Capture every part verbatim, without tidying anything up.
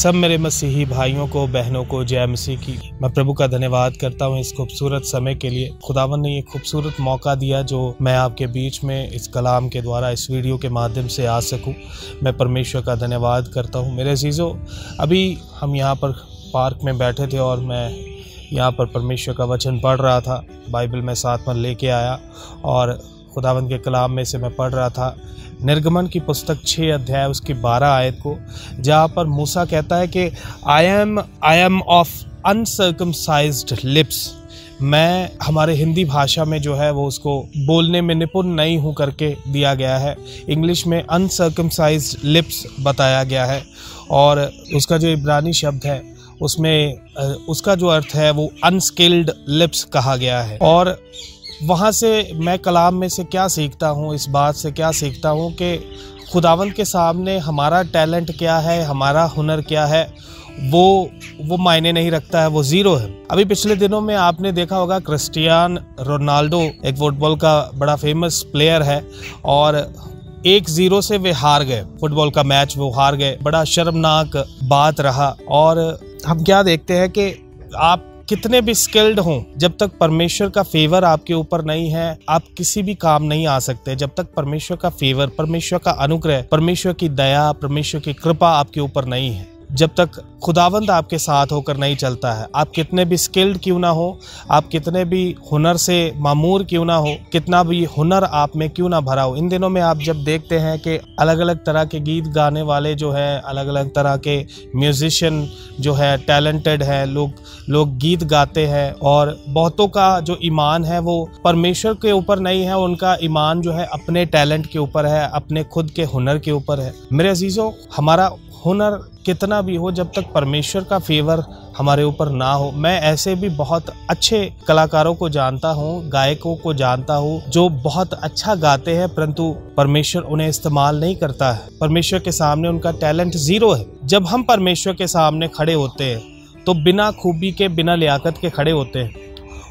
सब मेरे मसीही भाइयों को बहनों को जय मसीह की। मैं प्रभु का धन्यवाद करता हूँ इस खूबसूरत समय के लिए। खुदावन ने ये खूबसूरत मौका दिया जो मैं आपके बीच में इस कलाम के द्वारा इस वीडियो के माध्यम से आ सकूँ। मैं परमेश्वर का धन्यवाद करता हूँ। मेरे अजीज़ों, अभी हम यहाँ पर पार्क में बैठे थे और मैं यहाँ पर परमेश्वर का वचन पढ़ रहा था। बाइबल में साथ में लेके आया और खुदावंद के कलाम में से मैं पढ़ रहा था निर्गमन की पुस्तक छः अध्याय उसकी बारह आयत को, जहाँ पर मूसा कहता है कि I am I am of uncircumcised lips. मैं हमारे हिंदी भाषा में जो है वो उसको बोलने में निपुण नहीं हूँ करके दिया गया है। इंग्लिश में अनसर्कमसाइज्ड लिप्स बताया गया है और उसका जो इब्रानी शब्द है उसमें उसका जो अर्थ है वो अनस्किल्ड लिप्स कहा गया है। और वहाँ से मैं कलाम में से क्या सीखता हूँ, इस बात से क्या सीखता हूँ कि खुदावंद के सामने हमारा टैलेंट क्या है, हमारा हुनर क्या है, वो वो मायने नहीं रखता है, वो ज़ीरो है। अभी पिछले दिनों में आपने देखा होगा क्रिस्टियानो रोनाल्डो एक फुटबॉल का बड़ा फेमस प्लेयर है और एक जीरो से वे हार गए फुटबॉल का मैच, वो हार गए। बड़ा शर्मनाक बात रहा। और हम क्या देखते हैं कि आप कितने भी स्किल्ड हों, जब तक परमेश्वर का फेवर आपके ऊपर नहीं है आप किसी भी काम नहीं आ सकते। जब तक परमेश्वर का फेवर, परमेश्वर का अनुग्रह, परमेश्वर की दया, परमेश्वर की कृपा आपके ऊपर नहीं है, जब तक खुदावंद आपके साथ होकर नहीं चलता है, आप कितने भी स्किल्ड क्यों ना हो, आप कितने भी हुनर से मामूर क्यों ना हो, कितना भी हुनर आप में क्यों ना भरा हो। इन दिनों में आप जब देखते हैं कि अलग अलग तरह के गीत गाने वाले जो हैं, अलग अलग तरह के म्यूजिशियन जो है टैलेंटेड हैं, लोग लोग गीत गाते हैं और बहुतों का जो ईमान है वो परमेश्वर के ऊपर नहीं है, उनका ईमान जो है अपने टैलेंट के ऊपर है, अपने खुद के हुनर के ऊपर है। मेरे अजीज़ों, हमारा हुनर कितना भी हो, जब तक परमेश्वर का फेवर हमारे ऊपर ना हो। मैं ऐसे भी बहुत अच्छे कलाकारों को जानता हूँ, गायकों को जानता हूँ जो बहुत अच्छा गाते हैं परंतु परमेश्वर उन्हें इस्तेमाल नहीं करता है। परमेश्वर के सामने उनका टैलेंट ज़ीरो है। जब हम परमेश्वर के सामने खड़े होते हैं तो बिना खूबी के, बिना लियाकत के खड़े होते हैं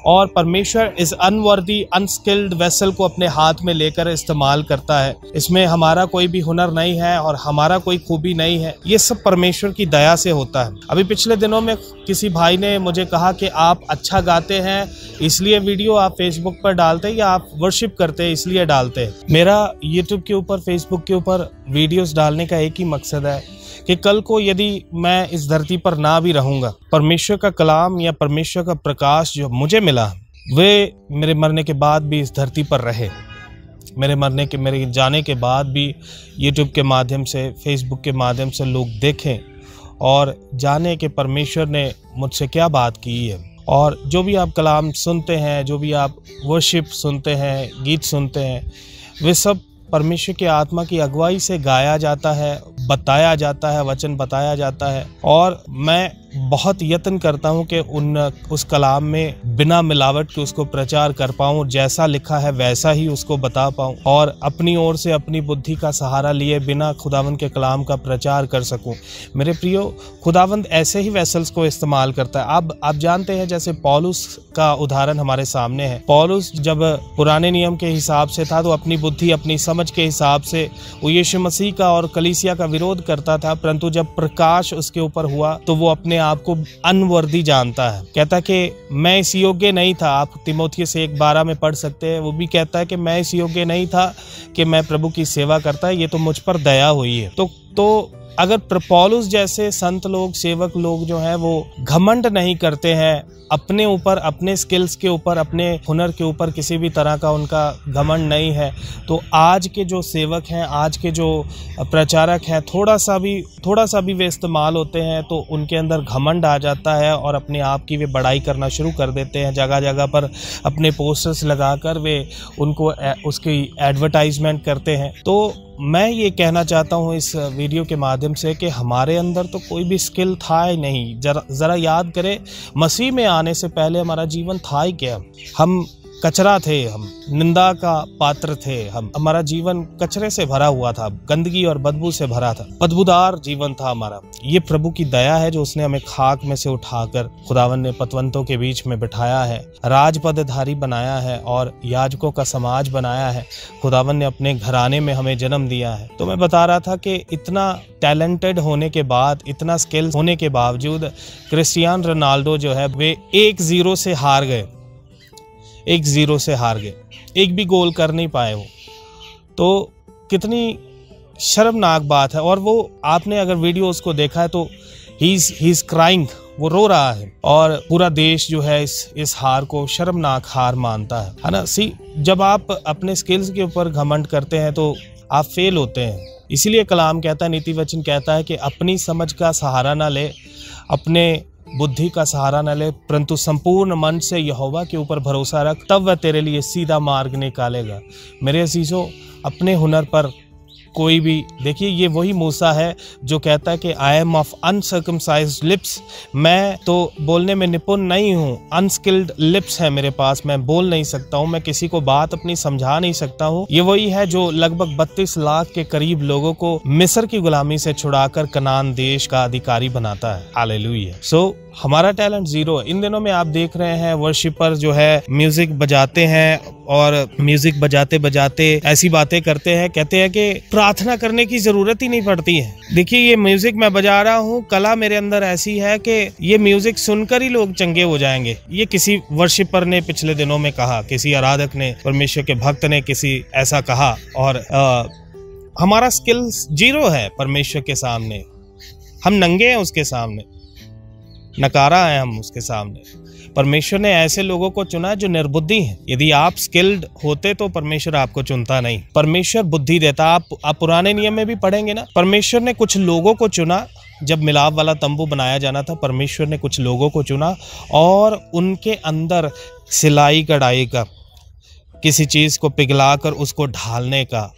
और परमेश्वर इस अनवर्दी अनस्किल्ड वेसल को अपने हाथ में लेकर इस्तेमाल करता है। इसमें हमारा कोई भी हुनर नहीं है और हमारा कोई खूबी नहीं है, ये सब परमेश्वर की दया से होता है। अभी पिछले दिनों में किसी भाई ने मुझे कहा कि आप अच्छा गाते हैं इसलिए वीडियो आप फेसबुक पर डालते हैं या आप वर्शिप करते हैं इसलिए डालते हैं। मेरा यूट्यूब के ऊपर, फेसबुक के ऊपर वीडियोज़ डालने का एक ही मकसद है कि कल को यदि मैं इस धरती पर ना भी रहूँगा, परमेश्वर का कलाम या परमेश्वर का प्रकाश जो मुझे मिला वे मेरे मरने के बाद भी इस धरती पर रहे। मेरे मरने के, मेरे जाने के बाद भी यूट्यूब के माध्यम से, फेसबुक के माध्यम से लोग देखें और जाने के परमेश्वर ने मुझसे क्या बात की है। और जो भी आप कलाम सुनते हैं, जो भी आप वर्शिप सुनते हैं, गीत सुनते हैं, वे सब परमेश्वर की आत्मा की अगुवाई से गाया जाता है, बताया जाता है, वचन बताया जाता है। और मैं बहुत यत्न करता हूं कि उन उस कलाम में बिना मिलावट के उसको प्रचार कर पाऊं, जैसा लिखा है वैसा ही उसको बता पाऊं और अपनी ओर से, अपनी बुद्धि का सहारा लिए बिना खुदावंद के कलाम का प्रचार कर सकूं। मेरे प्रियो, खुदावंद ऐसे ही वेसल्स को इस्तेमाल करता है। आप आप जानते हैं, जैसे पौलुस का उदाहरण हमारे सामने है। पौलुस जब पुराने नियम के हिसाब से था तो अपनी बुद्धि, अपनी समझ के हिसाब से वो यीशु मसीह का और कलीसिया का विरोध करता था, परंतु जब प्रकाश उसके ऊपर हुआ तो वो अपने आप को अनवर्दी जानता है। कहता कि मैं इस योग्य नहीं था। आप तिमोथियस एक बारह में पढ़ सकते हैं। वो भी कहता है कि मैं इस योग्य नहीं था कि मैं प्रभु की सेवा करता, ये तो मुझ पर दया हुई है। तो तो अगर पौलुस जैसे संत लोग, सेवक लोग जो हैं वो घमंड नहीं करते हैं अपने ऊपर, अपने स्किल्स के ऊपर, अपने हुनर के ऊपर, किसी भी तरह का उनका घमंड नहीं है, तो आज के जो सेवक हैं, आज के जो प्रचारक हैं, थोड़ा सा भी थोड़ा सा भी वे इस्तेमाल होते हैं तो उनके अंदर घमंड आ जाता है और अपने आप की वे बड़ाई करना शुरू कर देते हैं। जगह जगह पर अपने पोस्टर्स लगा कर वे उनको उसकी एडवर्टाइजमेंट करते हैं। तो मैं ये कहना चाहता हूँ इस वीडियो के माध्यम से कि हमारे अंदर तो कोई भी स्किल था ही नहीं। ज़रा ज़रा याद करें, मसीह में आने से पहले हमारा जीवन था ही क्या? हम कचरा थे हम, निंदा का पात्र थे हम, हमारा जीवन कचरे से भरा हुआ था, गंदगी और बदबू से भरा था, बदबूदार जीवन था हमारा। ये प्रभु की दया है जो उसने हमें खाक में से उठाकर खुदावन ने पतवंतों के बीच में बिठाया है, राजपदधारी बनाया है और याजकों का समाज बनाया है। खुदावन ने अपने घराने में हमें जन्म दिया है। तो मैं बता रहा था कि इतना टैलेंटेड होने के बाद, इतना स्किल्स होने के बावजूद क्रिस्टियानो रोनाल्डो जो है वे एक जीरो से हार गए, एक जीरो से हार गए, एक भी गोल कर नहीं पाए वो। तो कितनी शर्मनाक बात है। और वो आपने अगर वीडियो उसको देखा है तो he is he is crying, वो रो रहा है और पूरा देश जो है इस इस हार को शर्मनाक हार मानता है, है ना। सी जब आप अपने स्किल्स के ऊपर घमंड करते हैं तो आप फेल होते हैं। इसीलिए कलाम कहता है, नीति वचन कहता है कि अपनी समझ का सहारा ना ले, अपने बुद्धि का सहारा न ले, परंतु संपूर्ण मन से यहोवा के ऊपर भरोसा रख, तब वह तेरे लिए सीधा मार्ग निकालेगा। मेरे अजीजों, अपने हुनर पर कोई भी देखिए, ये वही मूसा है जो कहता है कि I am of uncircumcised lips, मैं तो बोलने में निपुण नहीं हूँ, अनस्किल्ड लिप्स है मेरे पास, मैं बोल नहीं सकता हूँ, मैं किसी को बात अपनी समझा नहीं सकता हूँ। ये वही है जो लगभग बत्तीस लाख के करीब लोगों को मिस्र की गुलामी से छुड़ाकर कनान देश का अधिकारी बनाता है। हालेलुया। सो हमारा टैलेंट जीरो है। इन दिनों में आप देख रहे हैं वर्शिपर जो है म्यूजिक बजाते हैं और म्यूजिक बजाते बजाते ऐसी बातें करते हैं, कहते हैं कि प्रार्थना करने की जरूरत ही नहीं पड़ती है। देखिए, ये म्यूजिक मैं बजा रहा हूँ, कला मेरे अंदर ऐसी है कि ये म्यूजिक सुनकर ही लोग चंगे हो जाएंगे। ये किसी वर्शिपर ने पिछले दिनों में कहा, किसी आराधक ने, परमेश्वर के भक्त ने किसी ऐसा कहा। और आ, हमारा स्किल्स जीरो है परमेश्वर के सामने, हम नंगे हैं उसके सामने, नकारा है हम उसके सामने। परमेश्वर ने ऐसे लोगों को चुना जो निर्बुद्धि हैं। यदि आप स्किल्ड होते तो परमेश्वर आपको चुनता नहीं, परमेश्वर बुद्धि देता। आप, आप पुराने नियम में भी पढ़ेंगे ना, परमेश्वर ने कुछ लोगों को चुना। जब मिलाप वाला तंबू बनाया जाना था, परमेश्वर ने कुछ लोगों को चुना और उनके अंदर सिलाई कढ़ाई का, किसी चीज़ को पिघला कर उसको ढालने का,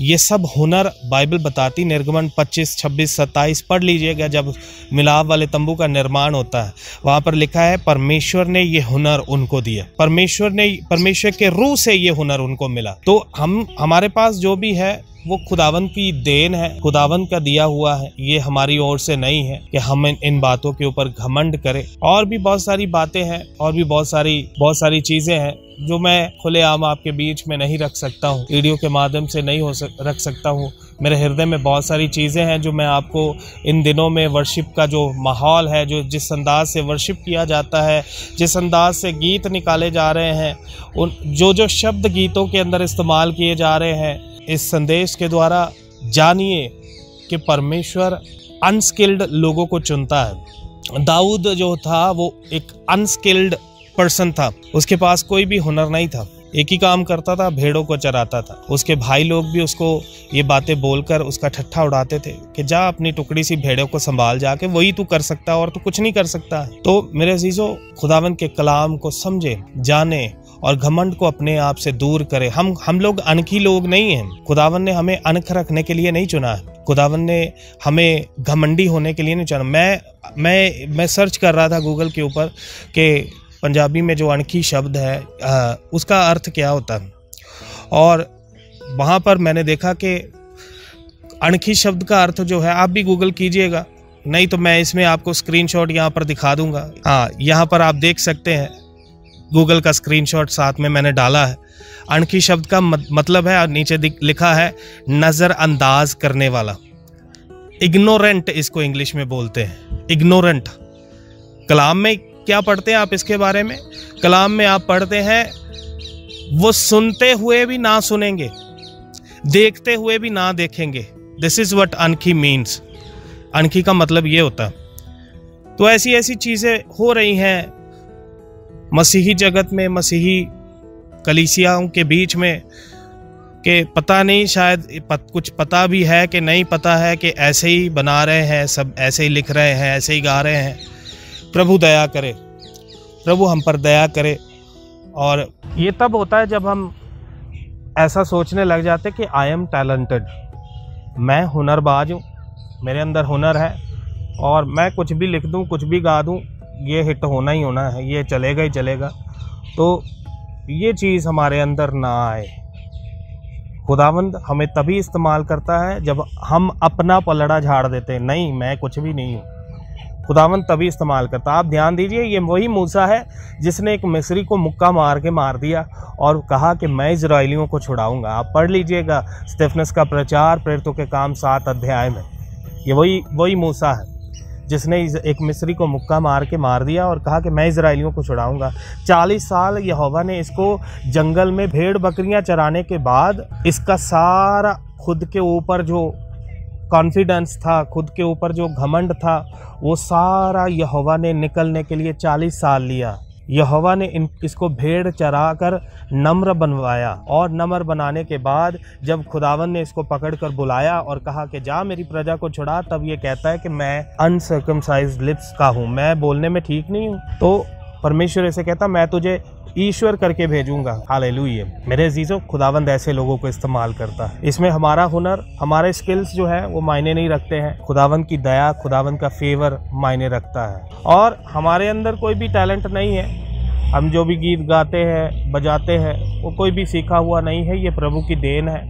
ये सब हुनर बाइबल बताती। निर्गमन पच्चीस, छब्बीस, सत्ताईस पढ़ लीजिएगा, जब मिलाप वाले तंबू का निर्माण होता है, वहाँ पर लिखा है परमेश्वर ने ये हुनर उनको दिया, परमेश्वर ने, परमेश्वर के रूह से ये हुनर उनको मिला। तो हम, हमारे पास जो भी है वो खुदावन की देन है, खुदावन का दिया हुआ है, ये हमारी ओर से नहीं है कि हम इन बातों के ऊपर घमंड करें। और भी बहुत सारी बातें हैं, और भी बहुत सारी बहुत सारी चीज़ें हैं जो मैं खुलेआम आपके बीच में नहीं रख सकता हूँ, वीडियो के माध्यम से नहीं हो सक रख सकता हूँ। मेरे हृदय में बहुत सारी चीज़ें हैं जो मैं आपको इन दिनों में वर्शिप का जो माहौल है, जो जिस अंदाज से वर्शिप किया जाता है, जिस अंदाज से गीत निकाले जा रहे हैं, उन जो जो शब्द गीतों के अंदर इस्तेमाल किए जा रहे हैं, इस संदेश के द्वारा जानिए कि परमेश्वर अनस्किल्ड लोगों को चुनता है। दाऊद जो था वो एक अनस्किल्ड पर्सन था, उसके पास कोई भी हुनर नहीं था, एक ही काम करता था, भेड़ों को चराता था। उसके भाई लोग भी उसको ये बातें बोलकर उसका ठट्ठा उड़ाते थे कि जा अपनी टुकड़ी सी भेड़ों को संभाल, जाके वही तू कर सकता है और तू कुछ नहीं कर सकता। तो मेरे अजीजों, खुदावंद के कलाम को समझे, जाने और घमंड को अपने आप से दूर करें। हम हम लोग अनखी लोग नहीं हैं, खुदावन ने हमें अनख रखने के लिए नहीं चुना है, खुदावन ने हमें घमंडी होने के लिए नहीं चुना। मैं मैं मैं सर्च कर रहा था गूगल के ऊपर कि पंजाबी में जो अनखी शब्द है आ, उसका अर्थ क्या होता है, और वहाँ पर मैंने देखा कि अनखी शब्द का अर्थ जो है, आप भी गूगल कीजिएगा, नहीं तो मैं इसमें आपको स्क्रीनशॉट यहाँ पर दिखा दूँगा। हाँ, यहाँ पर आप देख सकते हैं, गूगल का स्क्रीनशॉट साथ में मैंने डाला है। अनखी शब्द का मतलब है, और नीचे लिखा है नज़रअंदाज करने वाला, इग्नोरेंट इसको इंग्लिश में बोलते हैं, इग्नोरेंट। कलाम में क्या पढ़ते हैं आप इसके बारे में? कलाम में आप पढ़ते हैं वो सुनते हुए भी ना सुनेंगे, देखते हुए भी ना देखेंगे। दिस इज़ व्हाट अनखी मीन्स। अनखी का मतलब ये होता। तो ऐसी ऐसी चीज़ें हो रही हैं मसीही जगत में, मसीही कलीसियाओं के बीच में, कि पता नहीं, शायद पत, कुछ पता भी है कि नहीं पता है, कि ऐसे ही बना रहे हैं सब, ऐसे ही लिख रहे हैं, ऐसे ही गा रहे हैं। प्रभु दया करे, प्रभु हम पर दया करे। और ये तब होता है जब हम ऐसा सोचने लग जाते कि आई एम टैलेंटेड, मैं हुनरबाज हूँ, मेरे अंदर हुनर है और मैं कुछ भी लिख दूँ, कुछ भी गा दूँ, ये हिट होना ही होना है, ये चलेगा ही चलेगा। तो ये चीज़ हमारे अंदर ना आए। खुदावंद हमें तभी इस्तेमाल करता है जब हम अपना पलड़ा झाड़ देते हैं, नहीं मैं कुछ भी नहीं हूँ। खुदावंद तभी इस्तेमाल करता है। आप ध्यान दीजिए, ये वही मूसा है जिसने एक मिस्री को मुक्का मार के मार दिया और कहा कि मैं इजरायलियों को छुड़ाऊँगा। आप पढ़ लीजिएगा स्तिफनुस का प्रचार, प्रेरितों के काम सात अध्याय में। ये वही वही मूसा है जिसने एक मिस्री को मुक्का मार के मार दिया और कहा कि मैं इजरायलियों को छुड़ाऊँगा। चालीस साल यहोवा ने इसको जंगल में भेड़ बकरियां चराने के बाद इसका सारा खुद के ऊपर जो कॉन्फिडेंस था, खुद के ऊपर जो घमंड था, वो सारा यहोवा ने निकलने के लिए चालीस साल लिया। यहोवा ने इन इसको भेड़ चरा कर नम्र बनवाया और नम्र बनाने के बाद जब खुदावन ने इसको पकड़कर बुलाया और कहा कि जा मेरी प्रजा को छुड़ा, तब ये कहता है कि मैं अनसर्कमसाइज्ड लिप्स का हूँ, मैं बोलने में ठीक नहीं हूँ। तो परमेश्वर इसे कहता मैं तुझे ईश्वर करके भेजूंगा। हालेलुया। मेरे अजीजों, खुदावंद ऐसे लोगों को इस्तेमाल करता है। इसमें हमारा हुनर, हमारे स्किल्स जो है वो मायने नहीं रखते हैं। खुदावंद की दया, खुदावंद का फेवर मायने रखता है। और हमारे अंदर कोई भी टैलेंट नहीं है। हम जो भी गीत गाते हैं, बजाते हैं, वो कोई भी सीखा हुआ नहीं है। ये प्रभु की देन है,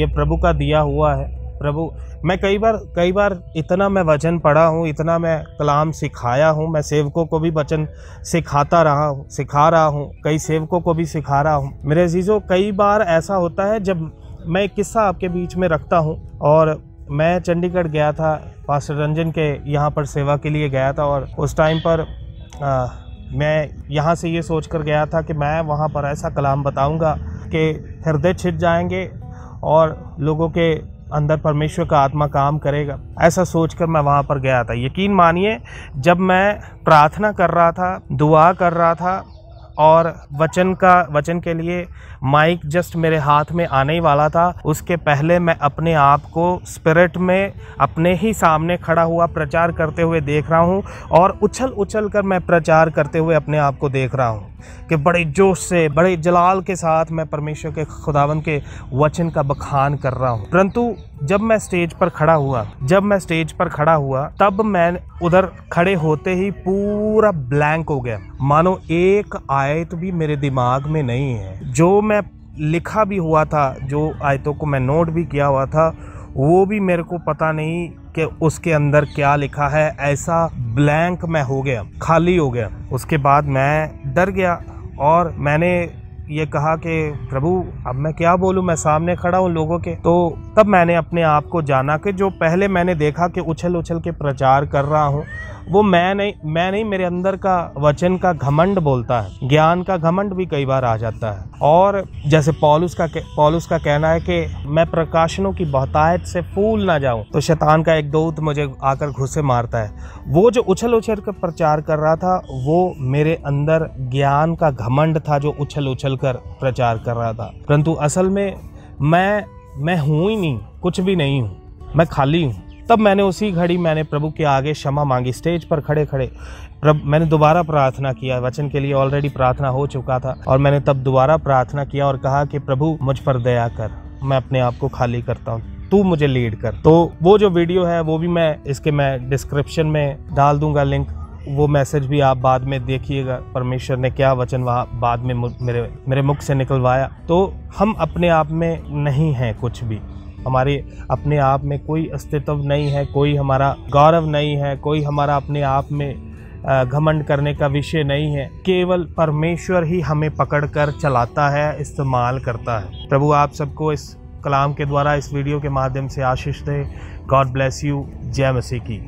ये प्रभु का दिया हुआ है। प्रभु, मैं कई बार कई बार इतना मैं वचन पढ़ा हूँ, इतना मैं कलाम सिखाया हूँ, मैं सेवकों को भी वचन सिखाता रहा हूँ, सिखा रहा हूँ, कई सेवकों को भी सिखा रहा हूँ। मेरे अजीजों, कई बार ऐसा होता है, जब मैं एक किस्सा आपके बीच में रखता हूँ, और मैं चंडीगढ़ गया था, पास्टर रंजन के यहाँ पर सेवा के लिए गया था। और उस टाइम पर आ, मैं यहाँ से ये सोच कर गया था कि मैं वहाँ पर ऐसा कलाम बताऊँगा कि हृदय छिद जाएंगे और लोगों के अंदर परमेश्वर का आत्मा काम करेगा। ऐसा सोचकर मैं वहाँ पर गया था। यकीन मानिए, जब मैं प्रार्थना कर रहा था, दुआ कर रहा था और वचन का वचन के लिए माइक जस्ट मेरे हाथ में आने ही वाला था, उसके पहले मैं अपने आप को स्पिरिट में अपने ही सामने खड़ा हुआ प्रचार करते हुए देख रहा हूँ, और उछल उछल कर मैं प्रचार करते हुए अपने आप को देख रहा हूँ कि बड़े जोश से, बड़े जलाल के साथ मैं परमेश्वर के, खुदावन के वचन का बखान कर रहा हूँ। परंतु जब मैं स्टेज पर खड़ा हुआ जब मैं स्टेज पर खड़ा हुआ तब मैं उधर खड़े होते ही पूरा ब्लैंक हो गया, मानो एक आयत भी मेरे दिमाग में नहीं है। जो मैं लिखा भी हुआ था, जो आयतों को मैं नोट भी किया हुआ था, वो भी मेरे को पता नहीं कि उसके अंदर क्या लिखा है। ऐसा ब्लैंक मैं हो गया, खाली हो गया। उसके बाद मैं डर गया और मैंने ये कहा कि प्रभु, अब मैं क्या बोलूँ, मैं सामने खड़ा हूँ लोगों के। तो तब मैंने अपने आप को जाना कि जो पहले मैंने देखा कि उछल उछल के प्रचार कर रहा हूँ, वो मैं नहीं मैं नहीं मेरे अंदर का वचन का घमंड बोलता है। ज्ञान का घमंड भी कई बार आ जाता है। और जैसे पौलुस का पौलुस का कहना है कि मैं प्रकाशनों की बहुतायत से फूल ना जाऊं, तो शैतान का एक दूत मुझे आकर घुसे मारता है। वो जो उछल उछल कर प्रचार कर रहा था, वो मेरे अंदर ज्ञान का घमंड था जो उछल उछल कर प्रचार कर रहा था। परंतु असल में मैं मैं हूँ ही नहीं, कुछ भी नहीं हूँ, मैं खाली हूँ। तब मैंने उसी घड़ी मैंने प्रभु के आगे क्षमा मांगी, स्टेज पर खड़े खड़े। प्रभु, मैंने दोबारा प्रार्थना किया, वचन के लिए ऑलरेडी प्रार्थना हो चुका था, और मैंने तब दोबारा प्रार्थना किया और कहा कि प्रभु मुझ पर दया कर, मैं अपने आप को खाली करता हूँ, तू मुझे लीड कर। तो वो जो वीडियो है वो भी मैं इसके मैं डिस्क्रिप्शन में डाल दूंगा लिंक, वो मैसेज भी आप बाद में देखिएगा, परमेश्वर ने क्या वचन वहाँ बाद में मेरे मेरे मुख से निकलवाया। तो हम अपने आप में नहीं हैं कुछ भी, हमारे अपने आप में कोई अस्तित्व नहीं है, कोई हमारा गौरव नहीं है, कोई हमारा अपने आप में घमंड करने का विषय नहीं है। केवल परमेश्वर ही हमें पकड़कर चलाता है, इस्तेमाल करता है। प्रभु आप सबको इस कलाम के द्वारा, इस वीडियो के माध्यम से आशीष दे। God bless you. जय मसीह की।